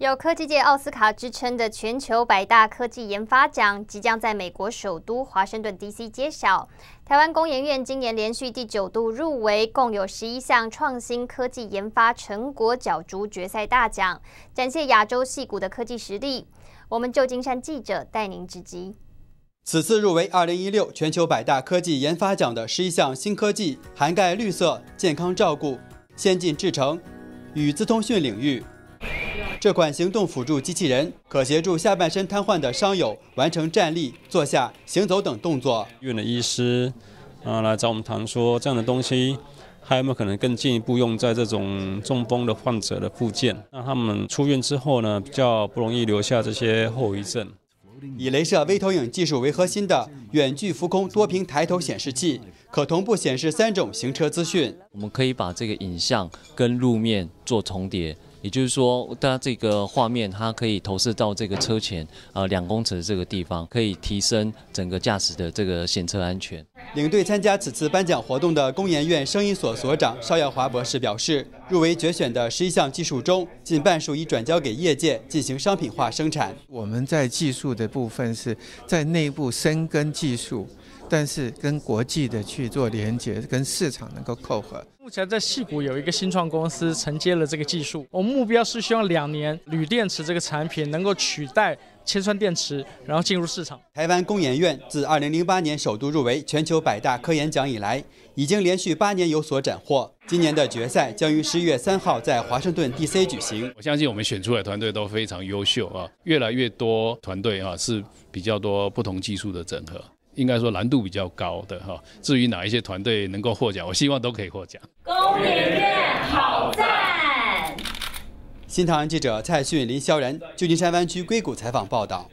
有科技界奥斯卡之称的全球100大科技研发奖即将在美国首都华盛顿 DC 揭晓。台湾工研院今年连续第9度入围，共有11项创新科技研发成果角逐决赛大奖，展现亚洲矽谷的科技实力。我们旧金山记者带您直击。 此次入围2016全球100大科技研发奖的11项新科技，涵盖绿色、健康照顾、先进制程与资通讯领域。这款行动辅助机器人可协助下半身瘫痪的伤友完成站立、坐下、行走等动作。医院的医师来找我们谈说，这样的东西还有没有可能更进一步用在这种中风的患者的复健？让他们出院之后呢，比较不容易留下这些后遗症。 以雷射微投影技术为核心的远距浮空多屏抬头显示器，可同步显示3种行车资讯。我们可以把这个影像跟路面做重叠，也就是说，它这个画面它可以投射到这个车前2公尺的这个地方，可以提升整个驾驶的这个行车安全。领队参加此次颁奖活动的工研院声音所所长邵耀华博士表示，入围决选的11项技术中，近半数已转交给业界进行商品化生产。我们在技术的 部分是在内部深耕技术，但是跟国际的去做连接，跟市场能够扣合。目前在矽谷有一个新创公司承接了这个技术，我们目标是希望2年铝电池这个产品能够取代铅酸电池，然后进入市场。台湾工研院自2008年首度入围全球100大科研奖以来，已经连续8年有所斩获。今年的决赛将于11月3号在华盛顿 DC 举行。我相信我们选出来的团队都非常优秀啊，越来越多团队是比较多不同技术的整合。 应该说难度比较高的哈，至于哪一些团队能够获奖，我希望都可以获奖。工研院好赞！新唐人记者蔡迅、林萧然，旧金山湾区硅谷采访报道。